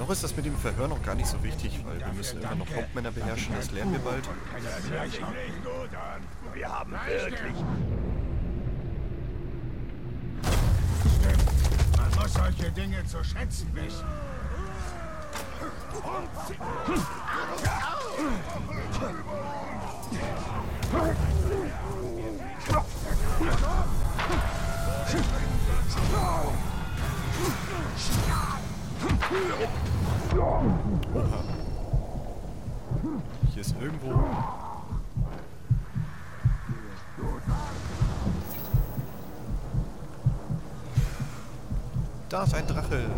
Noch ist das mit dem Verhör noch gar nicht so wichtig, weil wir müssen immer noch Hauptmänner beherrschen, das lernen wir bald. Wir haben wirklich... Man muss solche Dinge zu schätzen wissen. Hier ist irgendwo... Da ist ein Drache.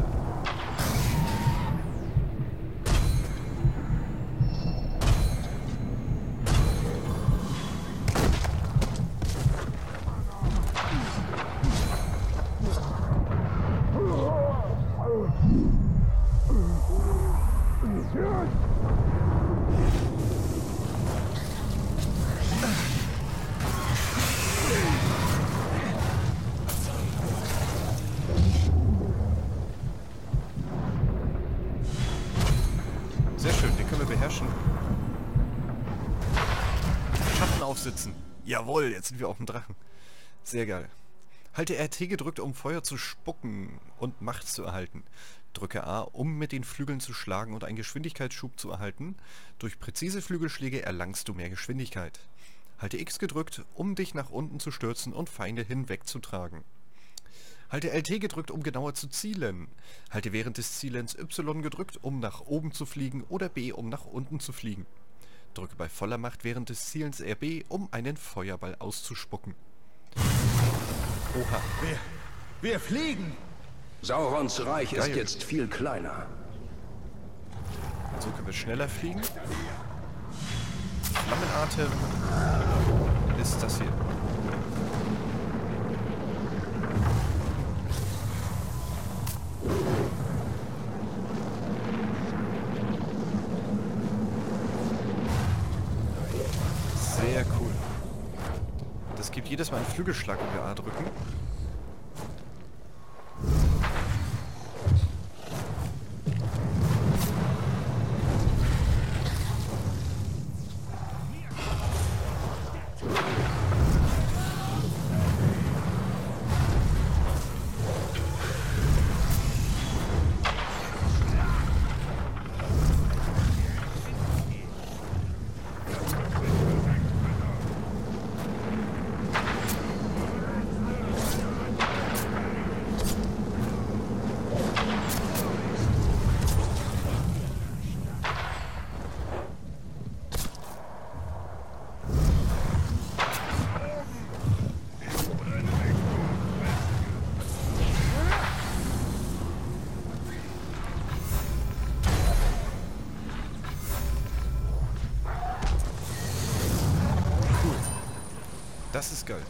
Sitzen. Jawohl, jetzt sind wir auf dem Drachen. Sehr geil. Halte RT gedrückt, um Feuer zu spucken und Macht zu erhalten. Drücke A, um mit den Flügeln zu schlagen und einen Geschwindigkeitsschub zu erhalten. Durch präzise Flügelschläge erlangst du mehr Geschwindigkeit. Halte X gedrückt, um dich nach unten zu stürzen und Feinde hinwegzutragen. Halte LT gedrückt, um genauer zu zielen. Halte während des Zielens Y gedrückt, um nach oben zu fliegen oder B, um nach unten zu fliegen. Drücke bei voller Macht während des Zielens RB, um einen Feuerball auszuspucken. Oha. Wir fliegen! Saurons Reich ist jetzt viel kleiner. So können wir schneller fliegen. Flammenatem ist das hier. Sehr cool. Das gibt jedes Mal einen Flügelschlag, wenn wir A drücken. Das ist geil.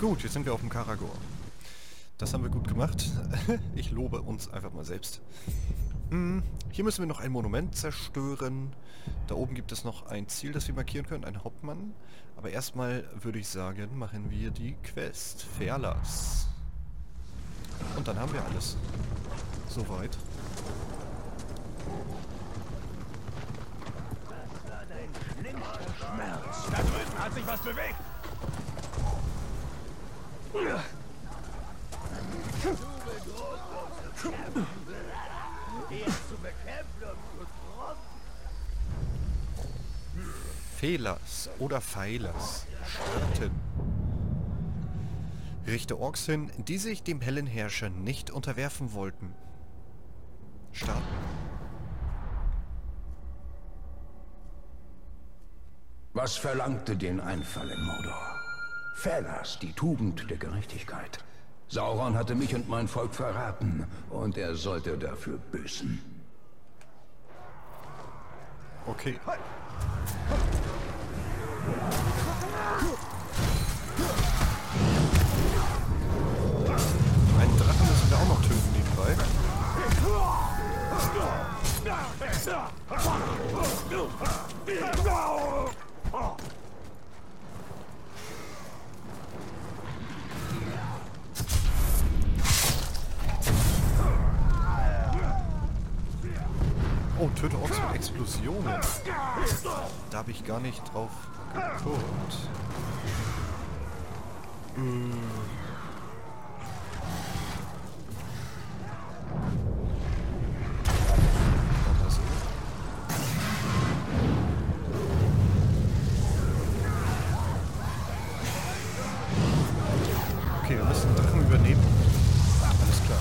Gut, jetzt sind wir auf dem Karagor. Das haben wir gut gemacht. Ich lobe uns einfach mal selbst. Hier müssen wir noch ein Monument zerstören. Da oben gibt es noch ein Ziel, das wir markieren können, ein Hauptmann. Aber erstmal würde ich sagen, machen wir die Quest. Ferlas. Und dann haben wir alles. Soweit. Da drüben hat sich was bewegt! Du bist Fehlers oder Pfeilers stürmten. Richte Orks hin, die sich dem hellen Herrscher nicht unterwerfen wollten. Starten. Was verlangte den Einfall in Mordor? Fehlers, die Tugend der Gerechtigkeit. Sauron hatte mich und mein Volk verraten und er sollte dafür büßen. Okay. Einen Drachen müssen wir auch noch töten, die drei. Oh, töte Orks mit Explosionen. Da habe ich gar nicht drauf geguckt. Okay, wir müssen Drachen übernehmen. Alles klar.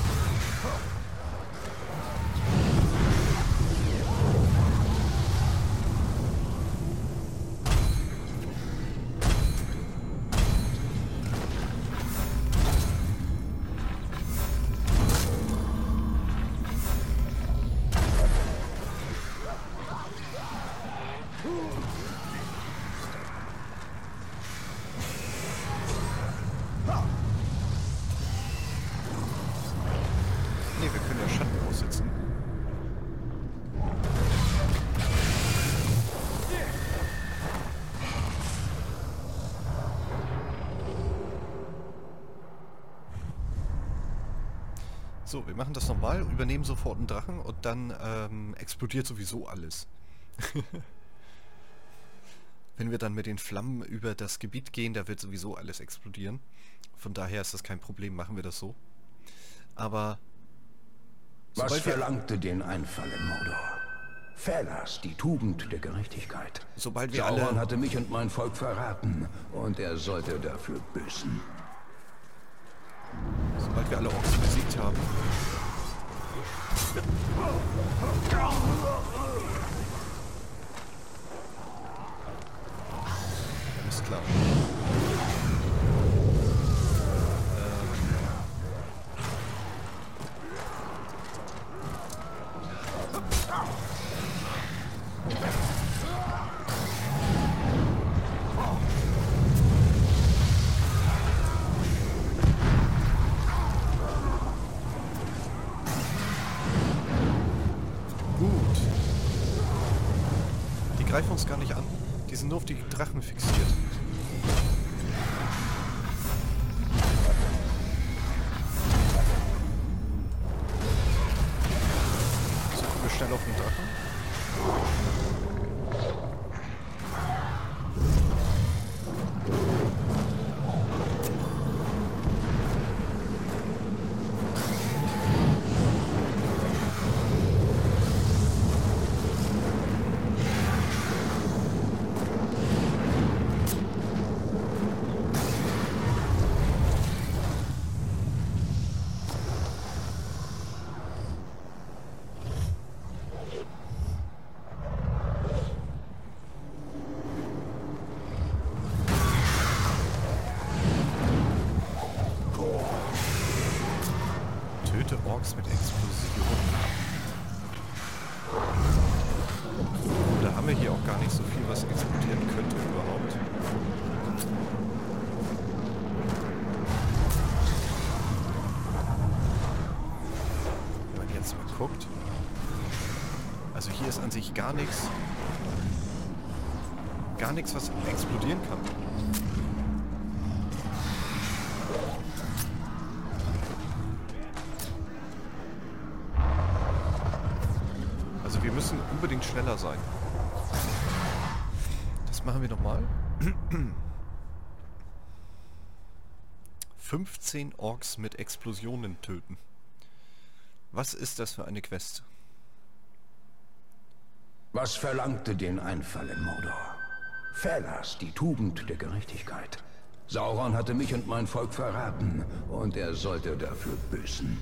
So, wir machen das nochmal, übernehmen sofort einen Drachen und dann explodiert sowieso alles. Wenn wir dann mit den Flammen über das Gebiet gehen, da wird sowieso alles explodieren. Von daher ist das kein Problem, machen wir das so. Aber... Was verlangte den Einfall in Mordor? Fehlers, die Tugend der Gerechtigkeit. Sobald wir alle... Sauron hatte mich und mein Volk verraten und er sollte dafür büßen. Sobald wir alle Orks besiegt haben. Alles klar. Die greifen uns gar nicht an, die sind nur auf die Drachen fixiert. So, kommen wir schnell auf den Orks mit Explosionen. Da haben wir hier auch gar nicht so viel, was explodieren könnte überhaupt. Wenn man jetzt mal guckt. Also hier ist an sich gar nichts. Gar nichts, was explodieren kann. Wir müssen unbedingt schneller sein. Das machen wir nochmal. 15 Orks mit Explosionen töten. Was ist das für eine Quest? Was verlangte den Einfall in Mordor? Phalas, die Tugend der Gerechtigkeit. Sauron hatte mich und mein Volk verraten, und er sollte dafür büßen.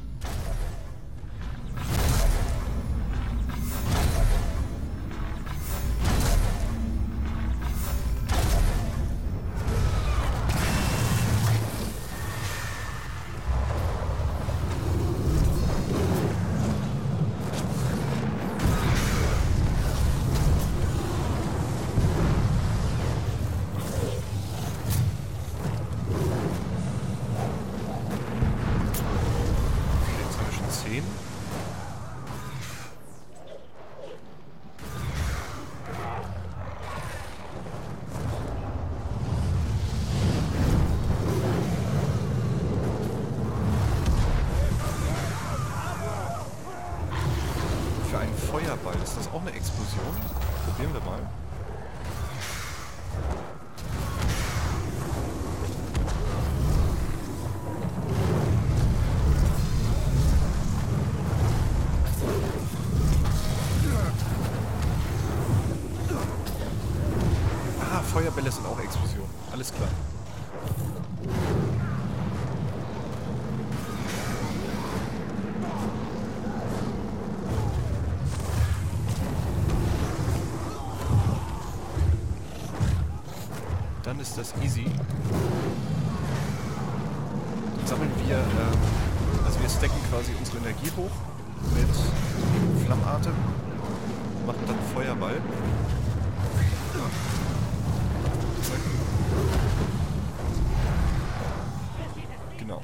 Feuerbälle sind auch Explosionen. Alles klar. Dann ist das easy. Dann sammeln wir, also wir stacken quasi unsere Energie hoch mit Flammatem. Machen dann einen Feuerball. Genau.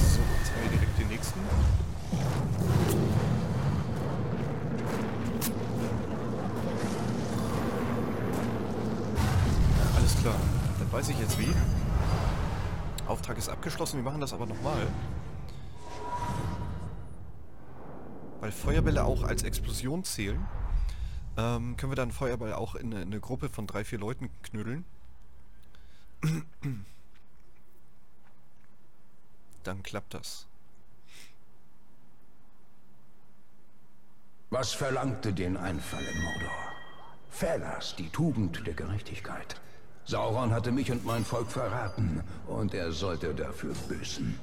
So, jetzt haben wir direkt den nächsten. Alles klar, dann weiß ich jetzt wie. Auftrag ist abgeschlossen, wir machen das aber nochmal. Weil Feuerbälle auch als Explosion zählen, können wir dann Feuerball auch in eine Gruppe von 3-4 Leuten knüdeln. Dann klappt das. Was verlangte den Einfall in Mordor? Phalas, die Tugend der Gerechtigkeit. Sauron hatte mich und mein Volk verraten, und er sollte dafür büßen.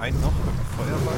Einen noch mit dem Feuerball.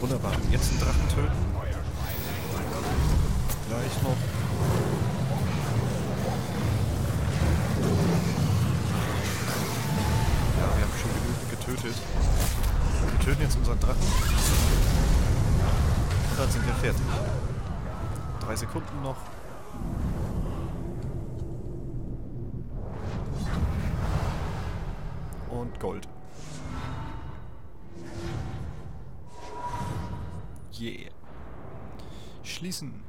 Wunderbar. Jetzt einen Drachen töten. Gleich noch. töten jetzt unseren Drachen. Und dann sind wir fertig. 3 Sekunden noch. Und Gold. Yeah. Schließen.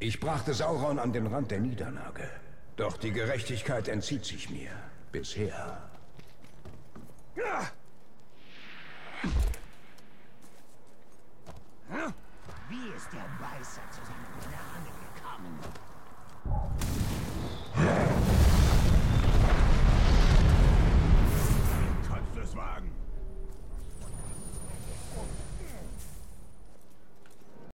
Ich brachte Sauron an den Rand der Niederlage. Doch die Gerechtigkeit entzieht sich mir. Bisher. Wie ist der Weiße zu seinem Gnaden gekommen? Im Teufelswagen